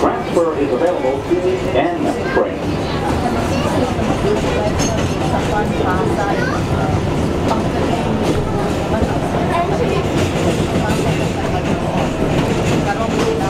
Transfer is available to the N train.